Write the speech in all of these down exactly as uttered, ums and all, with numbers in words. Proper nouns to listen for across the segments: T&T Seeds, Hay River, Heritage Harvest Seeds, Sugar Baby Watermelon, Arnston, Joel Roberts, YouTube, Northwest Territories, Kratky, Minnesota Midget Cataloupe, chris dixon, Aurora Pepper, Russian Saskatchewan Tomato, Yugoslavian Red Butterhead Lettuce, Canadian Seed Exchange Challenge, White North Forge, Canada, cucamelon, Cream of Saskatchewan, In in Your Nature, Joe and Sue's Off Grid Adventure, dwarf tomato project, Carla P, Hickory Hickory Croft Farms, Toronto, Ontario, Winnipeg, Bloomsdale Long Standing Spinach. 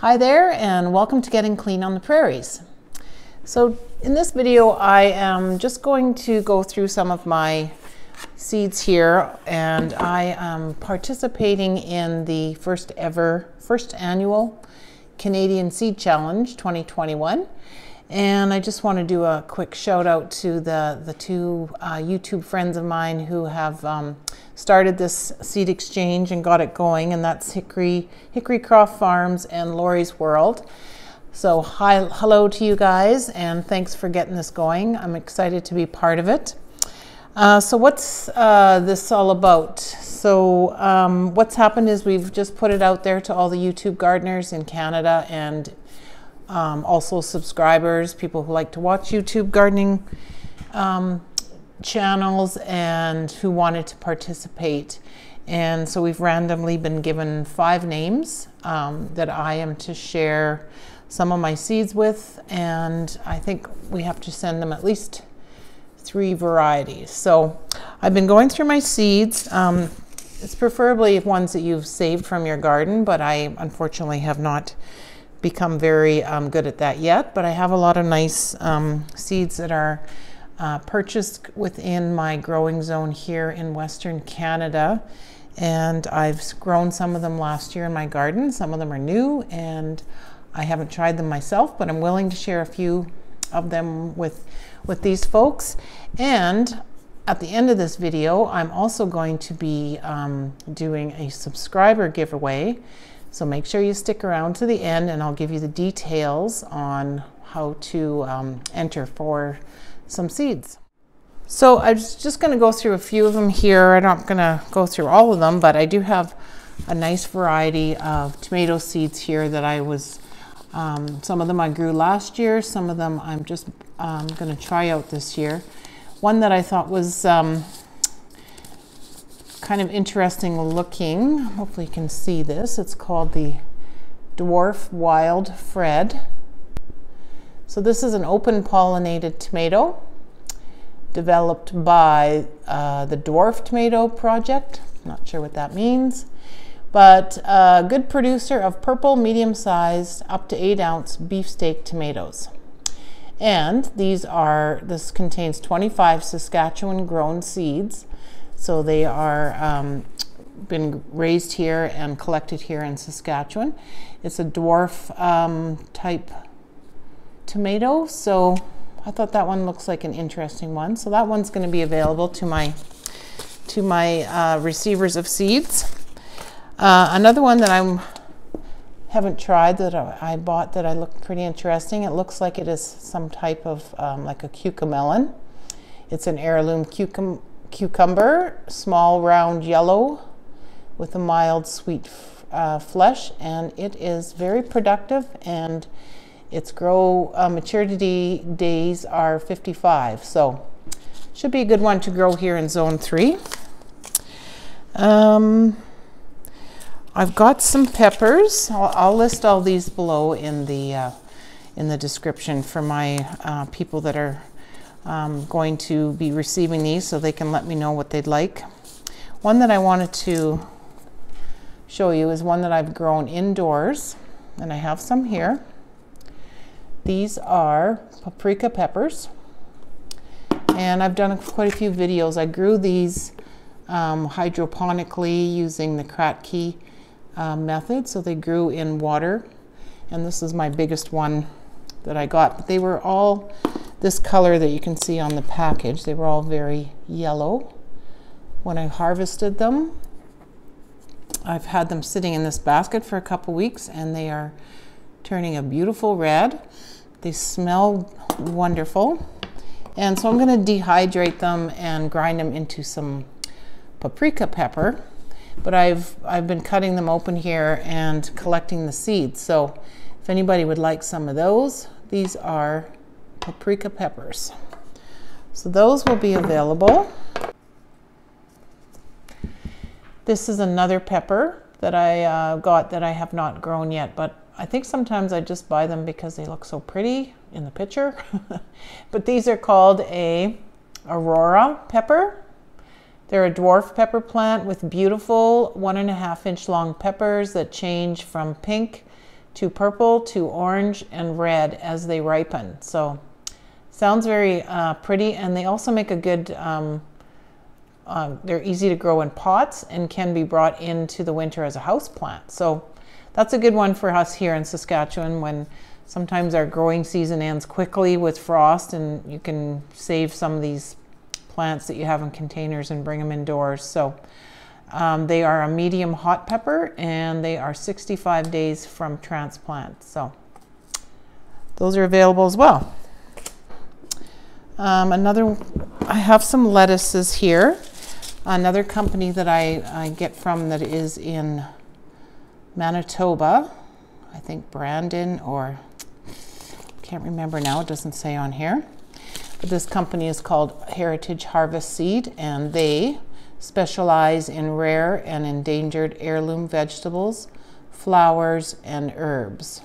Hi there, and welcome to Getting Clean on the Prairies. So in this video, I am just going to go through some of my seeds here, and I am participating in the first ever, first annual Canadian Seed Challenge twenty twenty-one. And I just want to do a quick shout out to the, the two uh, YouTube friends of mine who have um, started this seed exchange and got it going, and that's Hickory Hickory Croft Farms and Lorrie's World. So hi, hello to you guys, and thanks for getting this going. I'm excited to be part of it. Uh, so what's uh, this all about? So um, what's happened is we've just put it out there to all the YouTube gardeners in Canada, and um, also subscribers, people who like to watch YouTube gardening um, channels and who wanted to participate. And so we've randomly been given five names um, that I am to share some of my seeds with, and I think we have to send them at least three varieties. So I've been going through my seeds. Um, it's preferably ones that you've saved from your garden, but I unfortunately have not become very um, good at that yet. But I have a lot of nice um, seeds that are Uh, purchased within my growing zone here in Western Canada, and I've grown some of them last year in my garden. Some of them are new, and I haven't tried them myself, but I'm willing to share a few of them with with these folks. And at the end of this video, I'm also going to be um, doing a subscriber giveaway, so make sure you stick around to the end, and I'll give you the details on how to um, enter for some seeds. So I'm just going to go through a few of them here. I'm not going to go through all of them, but I do have a nice variety of tomato seeds here that I was, um, some of them I grew last year, some of them I'm just um, going to try out this year. One that I thought was um, kind of interesting looking, hopefully you can see this, it's called the Dwarf Wild Fred. So this is an open pollinated tomato developed by uh, the Dwarf Tomato Project. Not sure what that means, but a good producer of purple, medium-sized, up to eight ounce beefsteak tomatoes. And these are, this contains twenty-five Saskatchewan grown seeds. So they are um, been raised here and collected here in Saskatchewan. It's a dwarf um, type tomato, so I thought that one looks like an interesting one. So that one's going to be available to my to my uh, receivers of seeds. Uh, another one that I haven't tried that I bought that I looked pretty interesting. It looks like it is some type of um, like a cucamelon. It's an heirloom cucum cucumber, small, round, yellow, with a mild, sweet uh, flesh, and it is very productive, and its grow uh, maturity days are fifty-five, so should be a good one to grow here in zone three. Um, I've got some peppers. I'll, I'll list all these below in the uh, in the description for my uh, people that are um, going to be receiving these, so they can let me know what they'd like. One that I wanted to show you is one that I've grown indoors, and I have some here. These are paprika peppers, and I've done quite a few videos. I grew these um, hydroponically using the Kratky uh, method, so they grew in water, and this is my biggest one that I got. But they were all this color that you can see on the package. They were all very yellow. When I harvested them, I've had them sitting in this basket for a couple weeks, and they are turning a beautiful red. They smell wonderful. And so I'm going to dehydrate them and grind them into some paprika pepper. But I've, I've been cutting them open here and collecting the seeds. So if anybody would like some of those, these are paprika peppers. So those will be available. This is another pepper that I uh, got that I have not grown yet, but I think sometimes I just buy them because they look so pretty in the picture. But these are called a Aurora Pepper. They're a dwarf pepper plant with beautiful one and a half inch long peppers that change from pink to purple to orange and red as they ripen. So sounds very uh, pretty, and they also make a good, um, uh, they're easy to grow in pots and can be brought into the winter as a house plant. So that's a good one for us here in Saskatchewan when sometimes our growing season ends quickly with frost, and you can save some of these plants that you have in containers and bring them indoors. So um, they are a medium hot pepper, and they are sixty-five days from transplant. So those are available as well. Um, another, I have some lettuces here. Another company that I, I get from that is in Manitoba, I think Brandon, or can't remember now, it doesn't say on here. But this company is called Heritage Harvest Seed, and they specialize in rare and endangered heirloom vegetables, flowers, and herbs.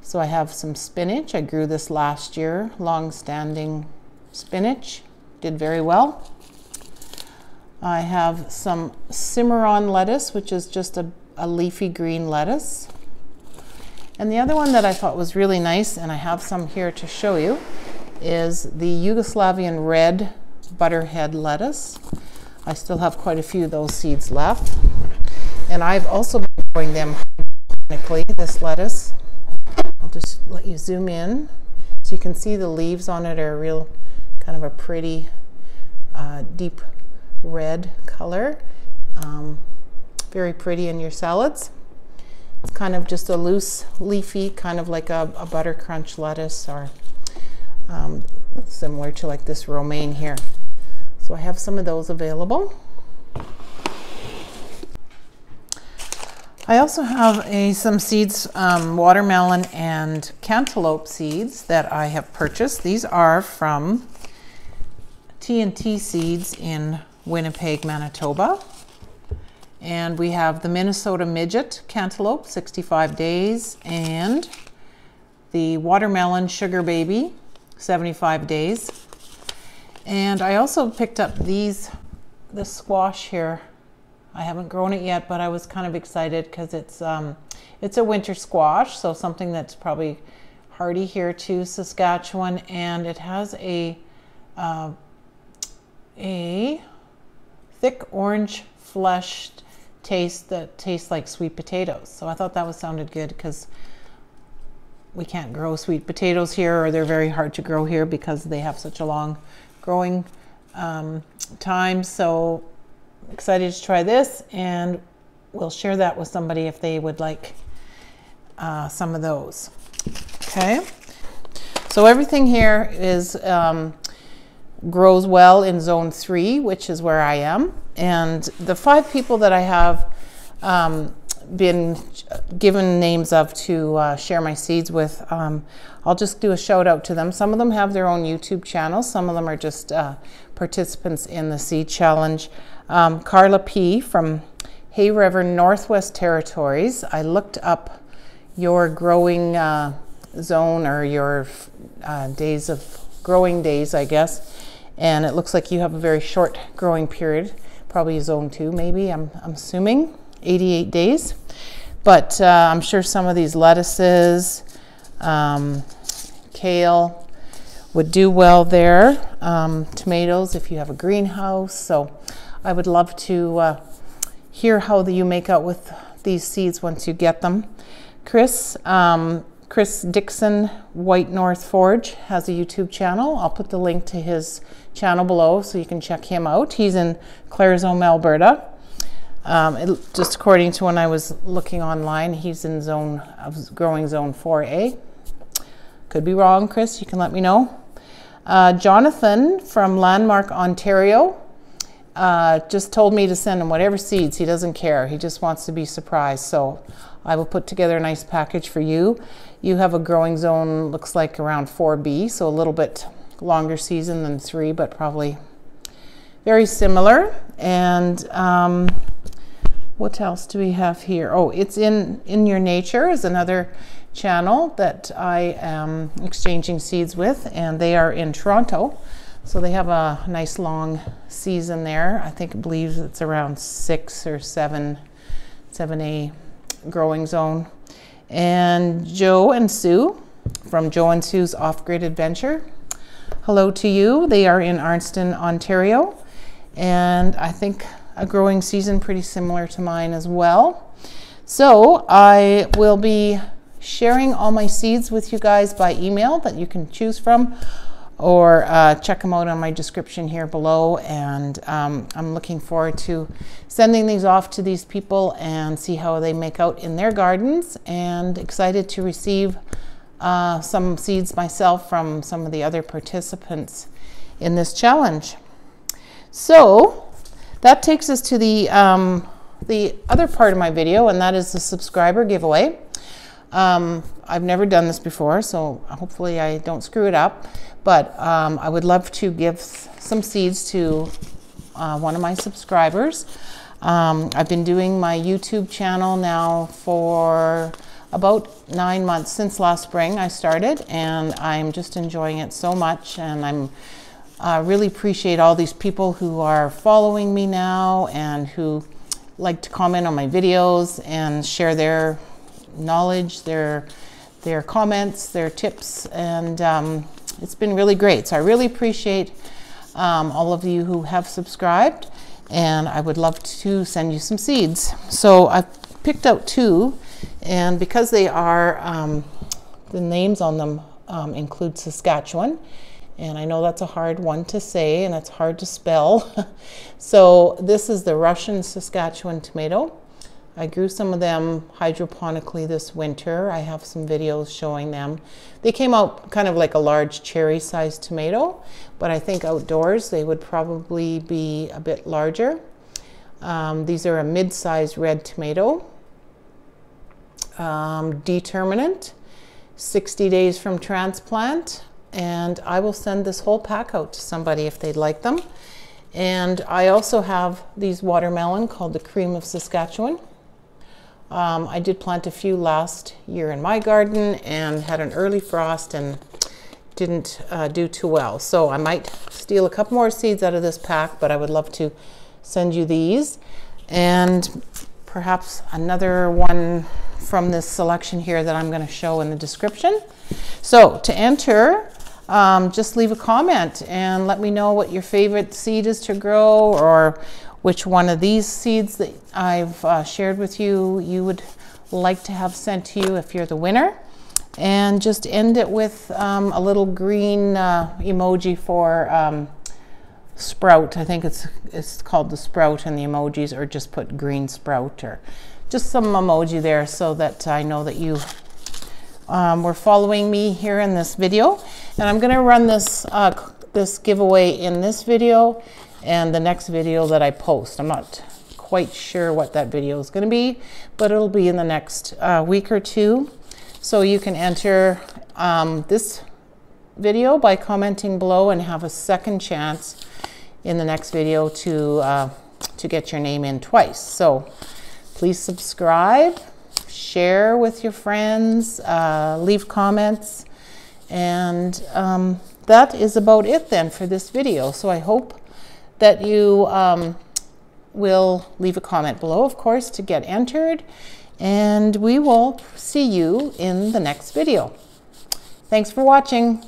So I have some spinach. I grew this last year, long-standing spinach, did very well. I have some Cimarron lettuce, which is just a, a leafy green lettuce. And the other one that I thought was really nice, and I have some here to show you, is the Yugoslavian Red Butterhead Lettuce. I still have quite a few of those seeds left. And I've also been growing them hydroponically, this lettuce. I'll just let you zoom in. So you can see the leaves on it are real kind of a pretty uh, deep red color. Um, very pretty in your salads. It's kind of just a loose leafy, kind of like a, a butter crunch lettuce, or um, similar to like this romaine here. So I have some of those available. I also have a, some seeds, um, watermelon and cantaloupe seeds that I have purchased. These are from T and T Seeds in Winnipeg, Manitoba. And we have the Minnesota Midget Cataloupe, sixty-five days, and the Watermelon Sugar Baby, seventy-five days. And I also picked up these, this squash here. I haven't grown it yet, but I was kind of excited because it's, um, it's a winter squash, so something that's probably hardy here to Saskatchewan, and it has a, uh, a thick orange flesh taste that tastes like sweet potatoes. So I thought that was sounded good because we can't grow sweet potatoes here, or they're very hard to grow here because they have such a long growing um, time. So excited to try this, and we'll share that with somebody if they would like uh, some of those. Okay, so everything here is um, grows well in zone three, which is where I am. And the five people that I have um, been given names of to uh, share my seeds with, um, I'll just do a shout out to them. Some of them have their own YouTube channels. Some of them are just uh, participants in the seed challenge. Um, Carla P from Hay River, Northwest Territories. I looked up your growing uh, zone, or your uh, days of growing days, I guess. And it looks like you have a very short growing period, probably zone two maybe, I'm, I'm assuming, eighty-eight days. But uh, I'm sure some of these lettuces, um, kale would do well there, um, tomatoes if you have a greenhouse. So I would love to uh, hear how the, you make out with these seeds once you get them. Chris, um, Chris Dixon, White North Forge, has a YouTube channel. I'll put the link to his channel below so you can check him out. He's in Claresholm, Alberta. Um, it, just according to when I was looking online, he's in zone of growing zone four A. Could be wrong, Chris, you can let me know. Uh, Jonathan from Landmark, Ontario, uh, just told me to send him whatever seeds. He doesn't care. He just wants to be surprised. So I will put together a nice package for you. You have a growing zone, looks like around four B, so a little bit longer season than three, but probably very similar. And um, what else do we have here? Oh, it's in in Your Nature is another channel that I am exchanging seeds with, and they are in Toronto. So they have a nice long season there. I think, I believe it's around six or seven, seven A growing zone. and Joe and Sue from Joe and Sue's Off Grid Adventure. Hello to you. They are in Arnston, Ontario, and I think a growing season pretty similar to mine as well. So I will be sharing all my seeds with you guys by email that you can choose from, or uh, check them out on my description here below. And um, I'm looking forward to sending these off to these people and see how they make out in their gardens, and excited to receive uh, some seeds myself from some of the other participants in this challenge. So that takes us to the, um, the other part of my video, and that is the subscriber giveaway. Um, I've never done this before, so hopefully I don't screw it up, but um, I would love to give some seeds to uh, one of my subscribers. Um, I've been doing my YouTube channel now for about nine months since last spring I started, and I'm just enjoying it so much, and I'm uh, really appreciate all these people who are following me now and who like to comment on my videos and share their knowledge, their their comments, their tips, and um, it's been really great. So I really appreciate um, all of you who have subscribed, and I would love to send you some seeds. So I picked out two, and because they are um, the names on them um, include Saskatchewan, and I know that's a hard one to say and it's hard to spell. So this is the Russian Saskatchewan tomato. I grew some of them hydroponically this winter. I have some videos showing them. They came out kind of like a large cherry-sized tomato, but I think outdoors they would probably be a bit larger. Um, these are a mid-sized red tomato. Um, determinant, sixty days from transplant, and I will send this whole pack out to somebody if they'd like them. And I also have these watermelon called the Cream of Saskatchewan. Um, I did plant a few last year in my garden and had an early frost and didn't uh, do too well. So I might steal a couple more seeds out of this pack, but I would love to send you these. And perhaps another one from this selection here that I'm going to show in the description. So to enter, um, just leave a comment and let me know what your favorite seed is to grow, or which one of these seeds that I've uh, shared with you you would like to have sent to you if you're the winner. And just end it with um, a little green uh, emoji for um, sprout. I think it's it's called the sprout in the emojis, or just put green sprout, or just some emoji there, so that I know that you um, were following me here in this video. And I'm going to run this uh, this giveaway in this video and the next video that I post. I'm not quite sure what that video is going to be, but it'll be in the next uh, week or two. So you can enter um, this video by commenting below and have a second chance in the next video to uh, to get your name in twice. So please subscribe, share with your friends, uh, leave comments, and um, that is about it then for this video. So I hope that you um, will leave a comment below, of course, to get entered, and we will see you in the next video. Thanks for watching.